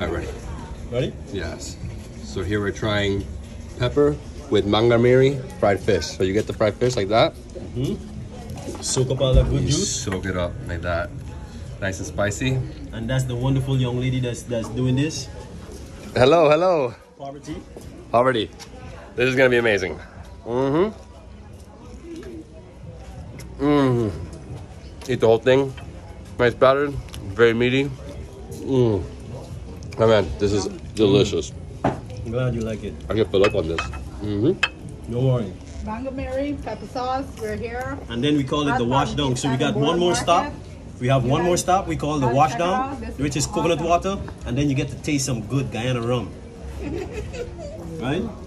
All right, ready? Yes. So here we're trying pepper with manganmiri fried fish. So you get the fried fish like that. Mm-hmm. Soak up all that good juice. Soak it up like that. Nice and spicy. And that's the wonderful young lady that's doing this. Hello, hello. Poverty. Poverty. This is gonna be amazing. Mm-hmm. Mm-hmm. Eat the whole thing. Nice batter, very meaty. Mmm. Oh man, this is delicious. I'm glad you like it. I can fill up on this. Mm-hmm. No worry. Manganmiri, pepper sauce, we're here. And then we call it the wash down. So we got one more stop. We have one more stop we call the wash down, which is coconut water, and then you get to taste some good Guyana rum. Right?